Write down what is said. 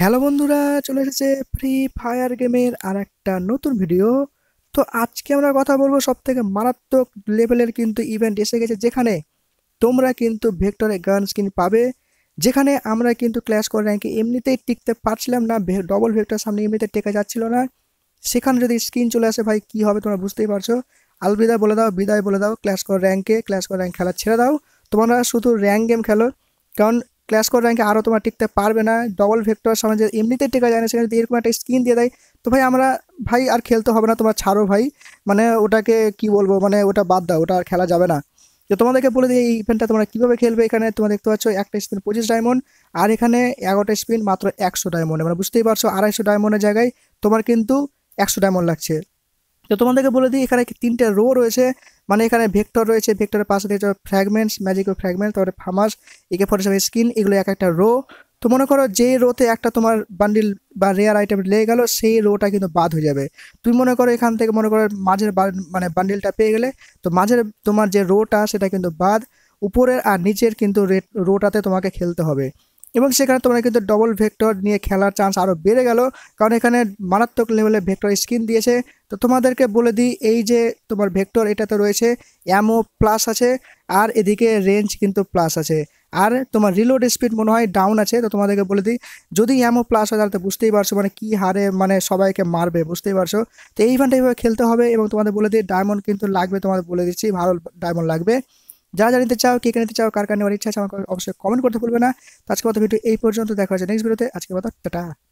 Hello बंधुरा चले एसेছে free fire गेमेर आरेकटा नतून भिडियो। तो आज के आमरा कथा बोलबो सबथेके मारात्मक लेभेलेर किन्तु इवेंट एसे गेछे, जेखाने तोमरा किन्तु भेक्टरे गान स्किन पाबे। जेखाने आमरा किन्तु क्लैश कर रैंके एमनितेई टिकते पारछिलाम ना, डबल भेक्टर सामने एमनिते टेका जाच्छिलो ना। सेखाने जोदि स्किन चले आसे भाई कि होबे तोमरा बुझतेई पारछो। अलविदा बोले दाओ, बिदाय बोले दाओ, क्लैश कर रैंक खेला छेड़े दाओ। तोमरा शुधु रैंक गेम खेलो, कारण क्लैश कर रैंके आरो तुम्हारा टिकते पारबे ना। डबल भेक्टर सामने एमनिते टेका जाय ना, सेखाने एरकम एकटा स्किन दिए देय तो भाई आमरा भाई आर खेलते होबे ना, तोमरा छाड़ो भाई, माने ओटाके कि बोलबो, माने ओटा बाद दाओ, ओटा आर खेला जाबे ना। तो तुम्हादेरके बोले दिई এই ইভেন্টটা তোমরা কিভাবে খেলবে। এখানে তোমরা দেখতে পাচ্ছ একটা স্পিন 25 ডায়মন্ড, আর এখানে 11টা স্পিন মাত্র 100 ডায়মন্ড, মানে বুঝতেই পারছো 250 ডায়মন্ডের জায়গায় তোমার কিন্তু 100 ডায়মন্ড লাগছে। তো তোমাদেরকে বলে দিই এখানে তিনটা রো রয়েছে, মানে এখানে ভেক্টর রয়েছে, ভেক্টরের পাশে দেখছো ফ্র্যাগমেন্টস, ম্যাজিক ও ফ্র্যাগমেন্ট, তারপরে ফার্মাস, AK47 স্কিন, এগুলো এক একটা রো। তো মনে করো যে রোতে একটা তোমার বান্ডিল বা রেয়ার আইটেম লেগে গেল, সেই রোটা কিন্তু বাদ হয়ে যাবে। তুমি মনে করো এখান থেকে মনে করো মাঝের মানে বান্ডিলটা পেয়ে গেলে, তো মাঝের তোমার যে রোটা সেটা কিন্তু বাদ, উপরের আর নিচের কিন্তু রোটাতে তোমাকে খেলতে হবে। এবং সেখানে তোমরা কিন্তু ডবল ভেক্টর নিয়ে খেলার চান্স আরও বেড়ে গেল, কারণ এখানে মারাত্মক লেভেলে ভেক্টর স্কিন দিয়েছে। তো তোমাদেরকে বলে দিই এই যে তোমার ভেক্টর এটাতে রয়েছে অ্যামো প্লাস আছে, আর এদিকে রেঞ্জ কিন্তু প্লাস আছে, আর তোমার রিলোড স্পিড মনে হয় ডাউন আছে। তো তোমাদেরকে বলে দিই যদি অ্যামো প্লাস হয় তাহলে তো বুঝতেই পারছো মানে কী হারে মানে সবাইকে মারবে, বুঝতেই পারছো। তো এই ইভেন্টটা এইভাবে খেলতে হবে। এবং তোমাদের বলে দিই ডায়মন্ড কিন্তু লাগবে, তোমাদের বলে দিচ্ছি ভালো ডায়মন্ড লাগবে। যারা জানতে চাও কে কে নিতে চাও, কার কার নেওয়ার ইচ্ছা আছে, আমাকে অবশ্যই কমেন্ট করতে ভুলবে না। আজকের মতো ভিডিও এই পর্যন্ত, দেখা হচ্ছে নেক্সট ভিডিওতে। আজকের মতো টাটা।